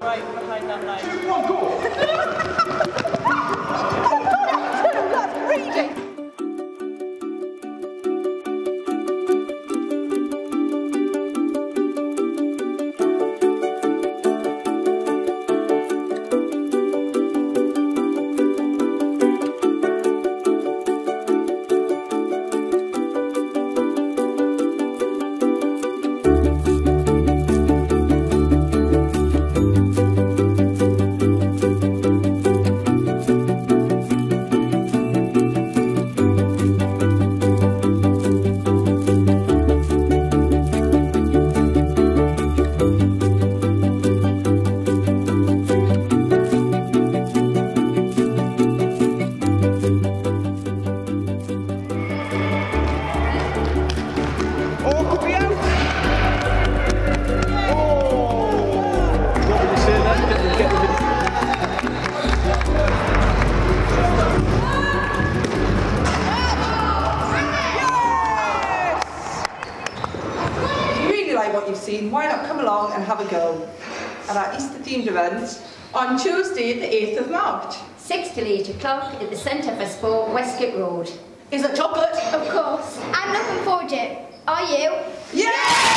Right behind that line. 2-1, go! That's reading! What you've seen, why not come along and have a go at our Easter themed event on Tuesday the 8th of March. 6 till 8 o'clock at the Centre for Sport, Westgate Road. Is it chocolate? Of course. I'm looking forward to it. Are you? Yeah!